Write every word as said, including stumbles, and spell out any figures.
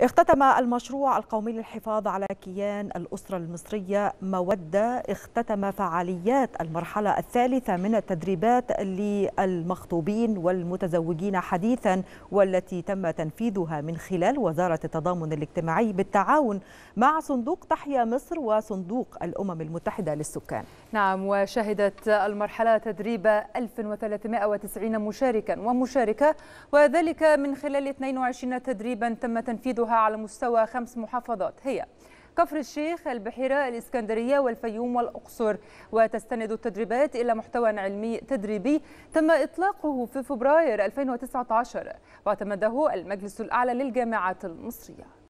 اختتم المشروع القومي للحفاظ على كيان الأسرة المصرية مودة اختتم فعاليات المرحلة الثالثة من التدريبات للمخطوبين والمتزوجين حديثا، والتي تم تنفيذها من خلال وزارة التضامن الاجتماعي بالتعاون مع صندوق تحيا مصر وصندوق الأمم المتحدة للسكان. نعم، وشهدت المرحلة تدريب ألف وثلاثمائة وتسعين مشاركا ومشاركة، وذلك من خلال اثنين وعشرين تدريبا تم تنفيذها على مستوى خمس محافظات هي كفر الشيخ، البحيرة، الإسكندرية والفيوم والأقصر. وتستند التدريبات إلى محتوى علمي تدريبي تم إطلاقه في فبراير ألفين وتسعة عشر واعتمده المجلس الأعلى للجامعات المصرية.